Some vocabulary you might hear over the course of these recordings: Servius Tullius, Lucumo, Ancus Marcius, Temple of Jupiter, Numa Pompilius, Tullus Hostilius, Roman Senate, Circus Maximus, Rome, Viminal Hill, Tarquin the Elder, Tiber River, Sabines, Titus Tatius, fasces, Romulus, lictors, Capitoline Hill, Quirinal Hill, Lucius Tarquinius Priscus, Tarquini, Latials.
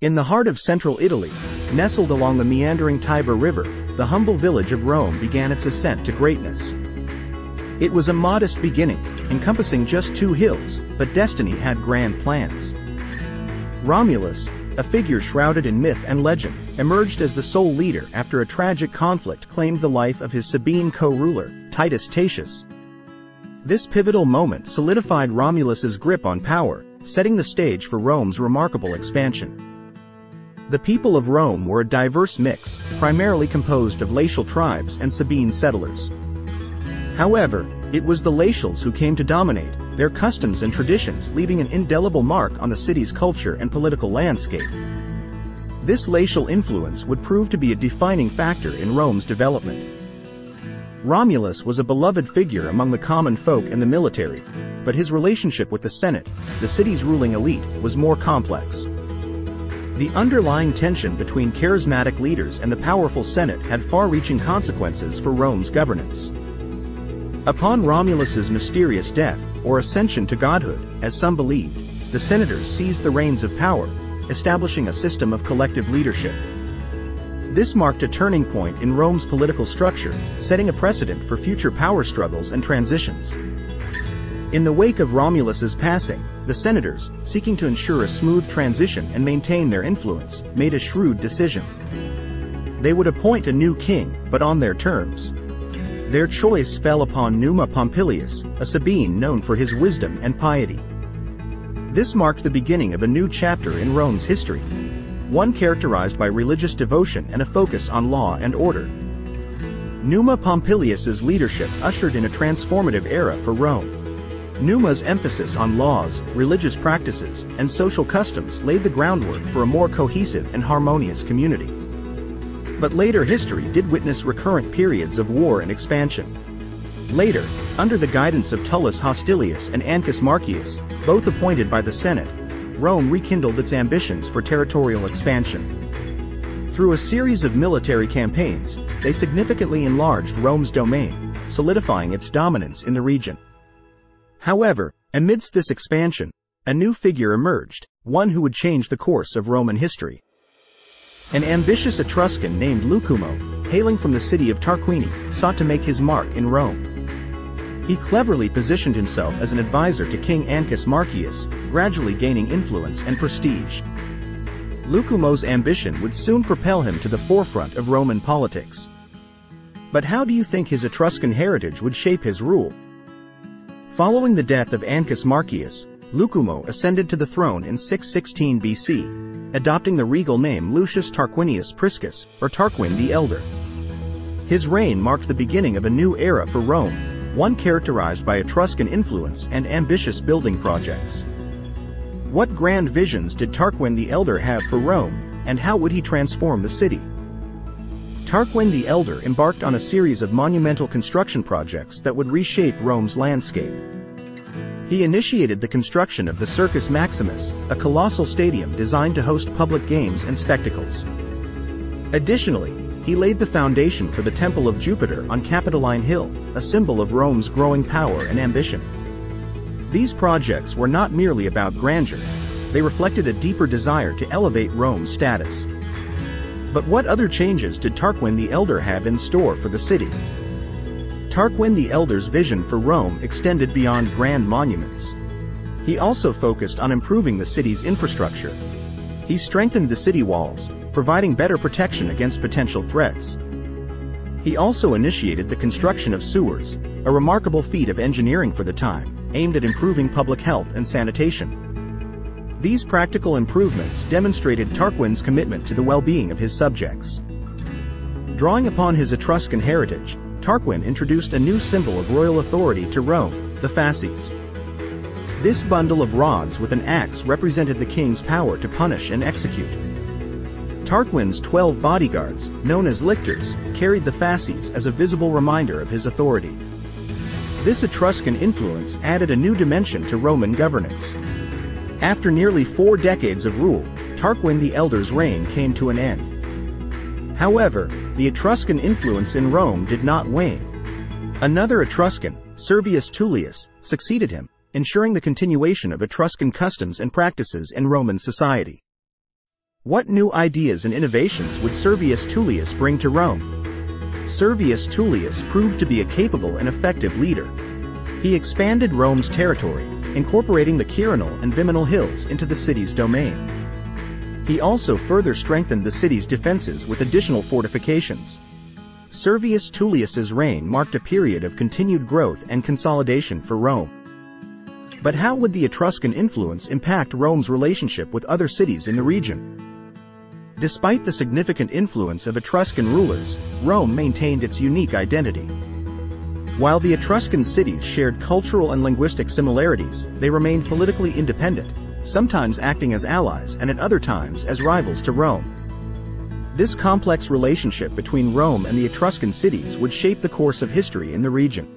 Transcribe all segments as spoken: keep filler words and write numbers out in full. In the heart of central Italy, nestled along the meandering Tiber River, the humble village of Rome began its ascent to greatness. It was a modest beginning, encompassing just two hills, but destiny had grand plans. Romulus, a figure shrouded in myth and legend, emerged as the sole leader after a tragic conflict claimed the life of his Sabine co-ruler, Titus Tatius. This pivotal moment solidified Romulus's grip on power, setting the stage for Rome's remarkable expansion. The people of Rome were a diverse mix, primarily composed of Latial tribes and Sabine settlers. However, it was the Latials who came to dominate, their customs and traditions leaving an indelible mark on the city's culture and political landscape. This Latial influence would prove to be a defining factor in Rome's development. Romulus was a beloved figure among the common folk and the military, but his relationship with the Senate, the city's ruling elite, was more complex. The underlying tension between charismatic leaders and the powerful Senate had far-reaching consequences for Rome's governance. Upon Romulus's mysterious death, or ascension to godhood, as some believed, the senators seized the reins of power, establishing a system of collective leadership. This marked a turning point in Rome's political structure, setting a precedent for future power struggles and transitions. In the wake of Romulus's passing, the senators, seeking to ensure a smooth transition and maintain their influence, made a shrewd decision. They would appoint a new king, but on their terms. Their choice fell upon Numa Pompilius, a Sabine known for his wisdom and piety. This marked the beginning of a new chapter in Rome's history, one characterized by religious devotion and a focus on law and order. Numa Pompilius's leadership ushered in a transformative era for Rome. Numa's emphasis on laws, religious practices, and social customs laid the groundwork for a more cohesive and harmonious community. But later history did witness recurrent periods of war and expansion. Later, under the guidance of Tullus Hostilius and Ancus Marcius, both appointed by the Senate, Rome rekindled its ambitions for territorial expansion. Through a series of military campaigns, they significantly enlarged Rome's domain, solidifying its dominance in the region. However, amidst this expansion, a new figure emerged, one who would change the course of Roman history. An ambitious Etruscan named Lucumo, hailing from the city of Tarquini, sought to make his mark in Rome. He cleverly positioned himself as an advisor to King Ancus Marcius, gradually gaining influence and prestige. Lucumo's ambition would soon propel him to the forefront of Roman politics. But how do you think his Etruscan heritage would shape his rule? Following the death of Ancus Marcius, Lucumo ascended to the throne in six sixteen B C, adopting the regal name Lucius Tarquinius Priscus, or Tarquin the Elder. His reign marked the beginning of a new era for Rome, one characterized by Etruscan influence and ambitious building projects. What grand visions did Tarquin the Elder have for Rome, and how would he transform the city? Tarquin the Elder embarked on a series of monumental construction projects that would reshape Rome's landscape. He initiated the construction of the Circus Maximus, a colossal stadium designed to host public games and spectacles. Additionally, he laid the foundation for the Temple of Jupiter on Capitoline Hill, a symbol of Rome's growing power and ambition. These projects were not merely about grandeur, they reflected a deeper desire to elevate Rome's status. But what other changes did Tarquin the Elder have in store for the city? Tarquin the Elder's vision for Rome extended beyond grand monuments. He also focused on improving the city's infrastructure. He strengthened the city walls, providing better protection against potential threats. He also initiated the construction of sewers, a remarkable feat of engineering for the time, aimed at improving public health and sanitation. These practical improvements demonstrated Tarquin's commitment to the well-being of his subjects. Drawing upon his Etruscan heritage, Tarquin introduced a new symbol of royal authority to Rome, the fasces. This bundle of rods with an axe represented the king's power to punish and execute. Tarquin's twelve bodyguards, known as lictors, carried the fasces as a visible reminder of his authority. This Etruscan influence added a new dimension to Roman governance. After nearly four decades of rule, Tarquin the Elder's reign came to an end. However, the Etruscan influence in Rome did not wane. Another Etruscan, Servius Tullius, succeeded him, ensuring the continuation of Etruscan customs and practices in Roman society. What new ideas and innovations would Servius Tullius bring to Rome? Servius Tullius proved to be a capable and effective leader. He expanded Rome's territory, incorporating the Quirinal and Viminal Hills into the city's domain. He also further strengthened the city's defenses with additional fortifications. Servius Tullius's reign marked a period of continued growth and consolidation for Rome. But how would the Etruscan influence impact Rome's relationship with other cities in the region? Despite the significant influence of Etruscan rulers, Rome maintained its unique identity. While the Etruscan cities shared cultural and linguistic similarities, they remained politically independent, sometimes acting as allies and at other times as rivals to Rome. This complex relationship between Rome and the Etruscan cities would shape the course of history in the region.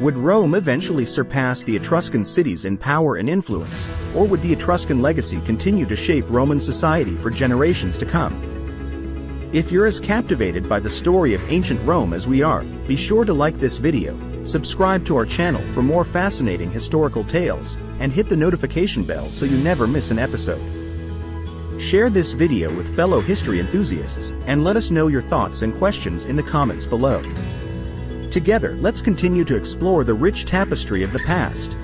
Would Rome eventually surpass the Etruscan cities in power and influence, or would the Etruscan legacy continue to shape Roman society for generations to come? If you're as captivated by the story of ancient Rome as we are, be sure to like this video, subscribe to our channel for more fascinating historical tales, and hit the notification bell so you never miss an episode. Share this video with fellow history enthusiasts, and let us know your thoughts and questions in the comments below. Together, let's continue to explore the rich tapestry of the past.